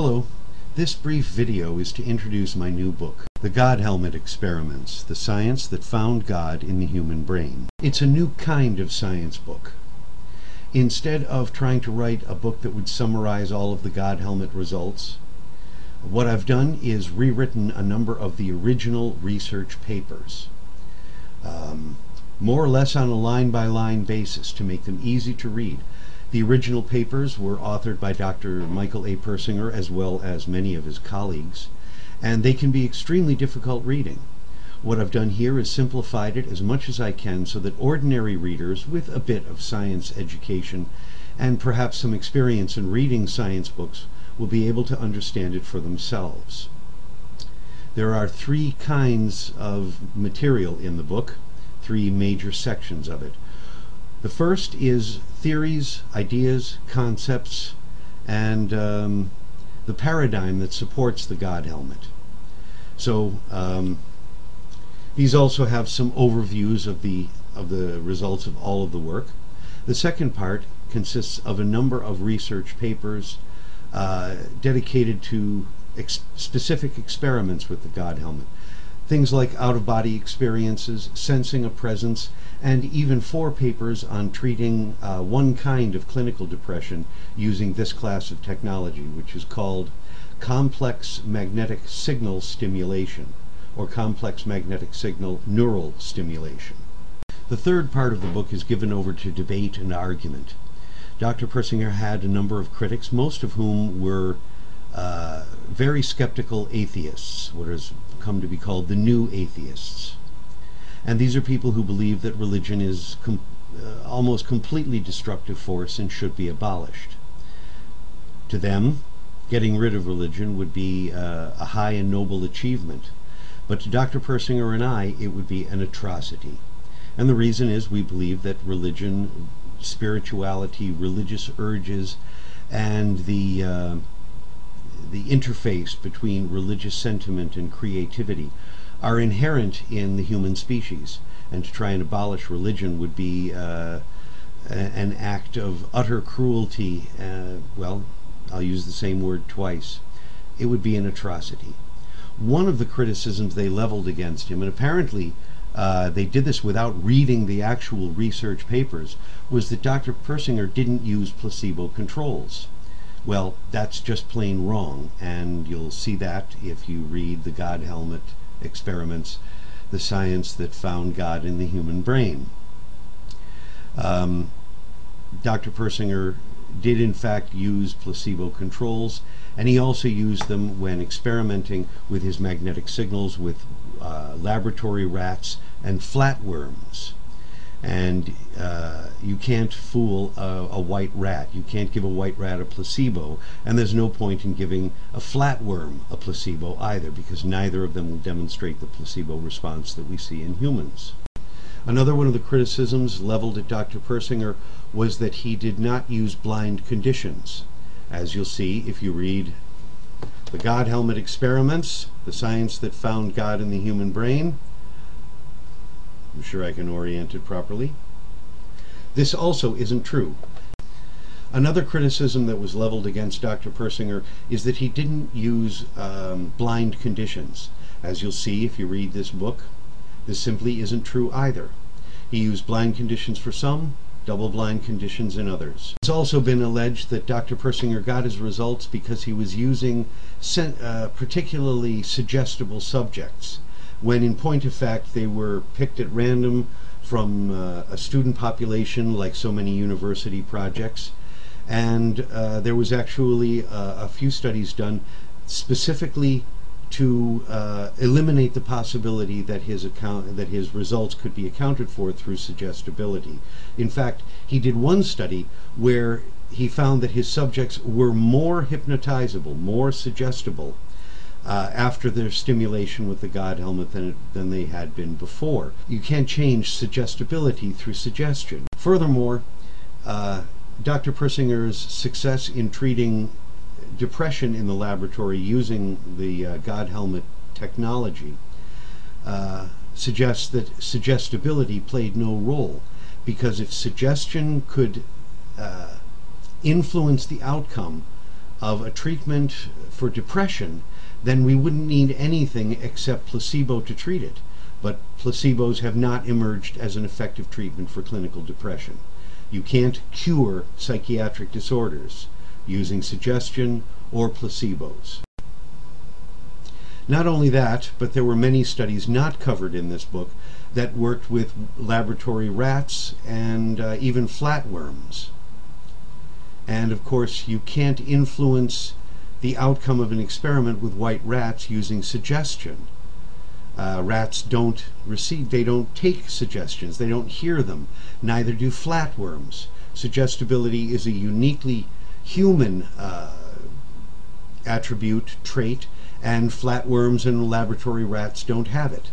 Hello, this brief video is to introduce my new book, The God Helmet Experiments, the science that found God in the human brain. It's a new kind of science book. Instead of trying to write a book that would summarize all of the God Helmet results, what I've done is rewritten a number of the original research papers, more or less on a line-by-line basis to make them easy to read. The original papers were authored by Dr. Michael A. Persinger as well as many of his colleagues, and they can be extremely difficult reading. What I've done here is simplified it as much as I can so that ordinary readers with a bit of science education and perhaps some experience in reading science books will be able to understand it for themselves. There are three kinds of material in the book, three major sections of it. The first is theories, ideas, concepts, and the paradigm that supports the God Helmet. So these also have some overviews of the results of all of the work. The second part consists of a number of research papers dedicated to specific experiments with the God Helmet. Things like out-of-body experiences, sensing a presence, and even four papers on treating one kind of clinical depression using this class of technology, which is called complex magnetic signal stimulation, or complex magnetic signal neural stimulation. The third part of the book is given over to debate and argument. Dr. Persinger had a number of critics, most of whom were very skeptical atheists, what has come to be called the new atheists. And these are people who believe that religion is almost completely destructive force and should be abolished. To them, getting rid of religion would be a high and noble achievement, but to Dr. Persinger and I, it would be an atrocity. And the reason is we believe that religion, spirituality, religious urges, and the interface between religious sentiment and creativity are inherent in the human species, and to try and abolish religion would be an act of utter cruelty. Well, I'll use the same word twice. It would be an atrocity. One of the criticisms they leveled against him, and apparently they did this without reading the actual research papers, was that Dr. Persinger didn't use placebo controls. Well, that's just plain wrong, and you'll see that if you read The God Helmet Experiments, the science that found God in the human brain. Dr. Persinger did in fact use placebo controls, and he also used them when experimenting with his magnetic signals with laboratory rats and flatworms. And you can't fool a white rat. You can't give a white rat a placebo, and there's no point in giving a flatworm a placebo either, because neither of them will demonstrate the placebo response that we see in humans. Another one of the criticisms leveled at Dr. Persinger was that he did not use blind conditions. As you'll see if you read The God Helmet Experiments, the science that found God in the human brain, I'm sure I can orient it properly. This also isn't true. Another criticism that was leveled against Dr. Persinger is that he didn't use blind conditions. As you'll see if you read this book, this simply isn't true either. He used blind conditions for some, double-blind conditions in others. It's also been alleged that Dr. Persinger got his results because he was using particularly suggestible subjects, when in point of fact they were picked at random from a student population, like so many university projects, and there was actually a few studies done specifically to eliminate the possibility that his results could be accounted for through suggestibility. In fact, he did one study where he found that his subjects were more hypnotizable, more suggestible, after their stimulation with the God Helmet than they had been before. You can't change suggestibility through suggestion. Furthermore, Dr. Persinger's success in treating depression in the laboratory using the God Helmet technology suggests that suggestibility played no role, because if suggestion could influence the outcome of a treatment for depression, then we wouldn't need anything except placebo to treat it. But placebos have not emerged as an effective treatment for clinical depression. You can't cure psychiatric disorders using suggestion or placebos. Not only that, but there were many studies not covered in this book that worked with laboratory rats and even flatworms. And of course, you can't influence the outcome of an experiment with white rats using suggestion. Rats don't receive, they don't take suggestions, they don't hear them, neither do flatworms. Suggestibility is a uniquely human attribute, trait, and flatworms and laboratory rats don't have it.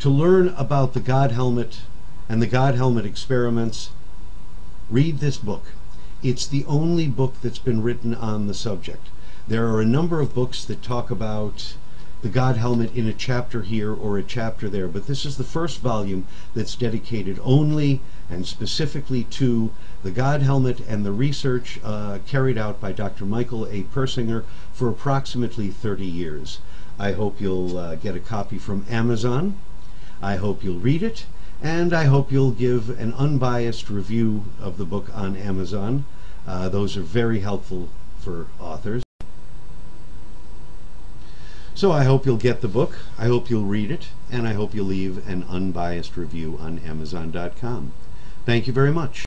To learn about the God Helmet and the God Helmet Experiments, read this book. It's the only book that's been written on the subject. There are a number of books that talk about the God Helmet in a chapter here or a chapter there, but this is the first volume that's dedicated only and specifically to the God Helmet and the research carried out by Dr. Michael A. Persinger for approximately 30 years. I hope you'll get a copy from Amazon. I hope you'll read it, and I hope you'll give an unbiased review of the book on Amazon. Those are very helpful for authors. So I hope you'll get the book, I hope you'll read it, and I hope you'll leave an unbiased review on Amazon.com. Thank you very much.